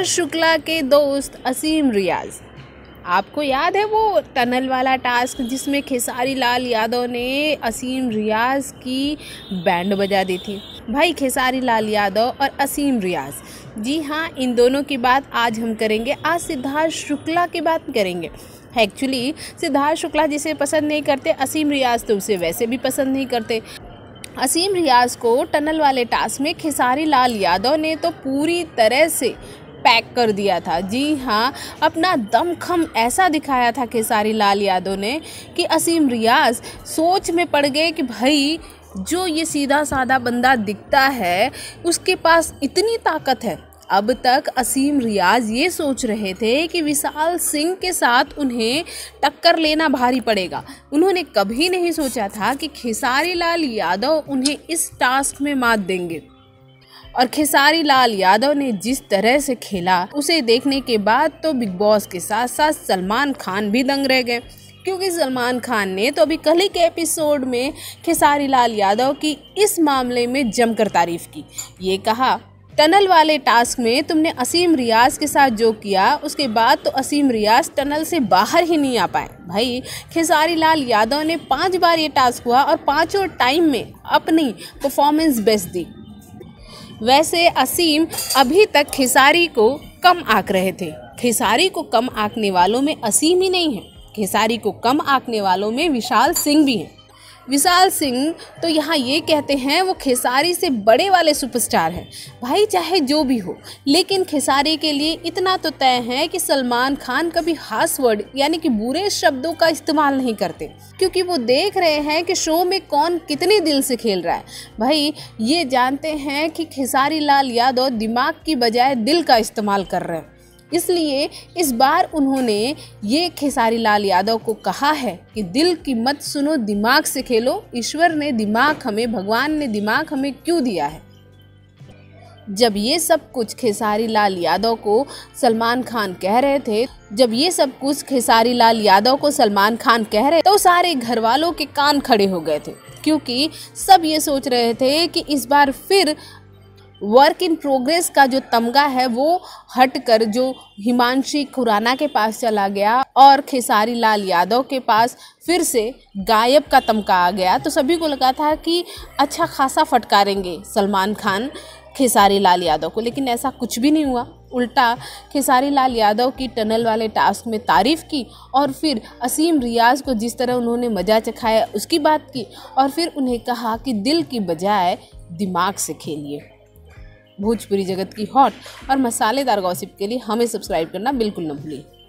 सिद्धार्थ शुक्ला के दोस्त असीम रियाज, आपको याद है वो टनल वाला टास्क जिसमें खेसारी लाल यादव ने असीम रियाज की बैंड बजा दी थी। भाई खेसारी लाल यादव और असीम रियाज, जी हाँ, इन दोनों की बात आज हम करेंगे। आज सिद्धार्थ शुक्ला की बात करेंगे। एक्चुअली सिद्धार्थ शुक्ला जिसे पसंद नहीं करते, असीम रियाज तो उसे वैसे भी पसंद नहीं करते। असीम रियाज को टनल वाले टास्क में खेसारी लाल यादव ने तो पूरी तरह से पैक कर दिया था। जी हाँ, अपना दमखम ऐसा दिखाया था खेसारी लाल यादव ने कि असीम रियाज सोच में पड़ गए कि भाई जो ये सीधा साधा बंदा दिखता है उसके पास इतनी ताकत है। अब तक असीम रियाज ये सोच रहे थे कि विशाल सिंह के साथ उन्हें टक्कर लेना भारी पड़ेगा। उन्होंने कभी नहीं सोचा था कि खेसारी लाल यादव उन्हें इस टास्क में मात देंगे। और खेसारी लाल यादव ने जिस तरह से खेला उसे देखने के बाद तो बिग बॉस के साथ साथ सलमान खान भी दंग रह गए, क्योंकि सलमान खान ने तो अभी कल ही के एपिसोड में खेसारी लाल यादव की इस मामले में जमकर तारीफ की। ये कहा, टनल वाले टास्क में तुमने असीम रियाज के साथ जो किया उसके बाद तो असीम रियाज टनल से बाहर ही नहीं आ पाए। भाई खेसारी लाल यादव ने 5 बार ये टास्क हुआ और 5 टाइम में अपनी परफॉर्मेंस बेस्ट दी। वैसे असीम अभी तक खेसारी को कम आंक रहे थे। खेसारी को कम आंकने वालों में असीम ही नहीं है, खेसारी को कम आंकने वालों में विशाल सिंह भी हैं। विशाल सिंह तो यहाँ ये कहते हैं वो खेसारी से बड़े वाले सुपरस्टार हैं। भाई चाहे जो भी हो, लेकिन खेसारी के लिए इतना तो तय है कि सलमान खान कभी हार्श वर्ड यानी कि बुरे शब्दों का इस्तेमाल नहीं करते, क्योंकि वो देख रहे हैं कि शो में कौन कितने दिल से खेल रहा है। भाई ये जानते हैं कि खेसारी लाल यादव दिमाग की बजाय दिल का इस्तेमाल कर रहे हैं, इसलिए इस बार उन्होंने ये खेसारी लाल यादव को कहा है कि दिल की मत सुनो, दिमाग से खेलो। ईश्वर ने दिमाग हमें, भगवान ने दिमाग हमें क्यों दिया है? जब ये सब कुछ खेसारी लाल यादव को सलमान खान कह रहे थे, तो सारे घर वालों के कान खड़े हो गए थे, क्योंकि सब ये सोच रहे थे कि इस बार फिर वर्क इन प्रोग्रेस का जो तमगा है वो हटकर जो हिमांशी खुराना के पास चला गया और खेसारी लाल यादव के पास फिर से गायब का तमगा आ गया, तो सभी को लगा था कि अच्छा खासा फटकारेंगे सलमान खान खेसारी लाल यादव को, लेकिन ऐसा कुछ भी नहीं हुआ। उल्टा खेसारी लाल यादव की टनल वाले टास्क में तारीफ़ की और फिर असीम रियाज को जिस तरह उन्होंने मज़ा चखाया उसकी बात की, और फिर उन्हें कहा कि दिल की बजाय दिमाग से खेलिए। भोजपुरी जगत की हॉट और मसालेदार गॉसिप के लिए हमें सब्सक्राइब करना बिल्कुल न भूलिए।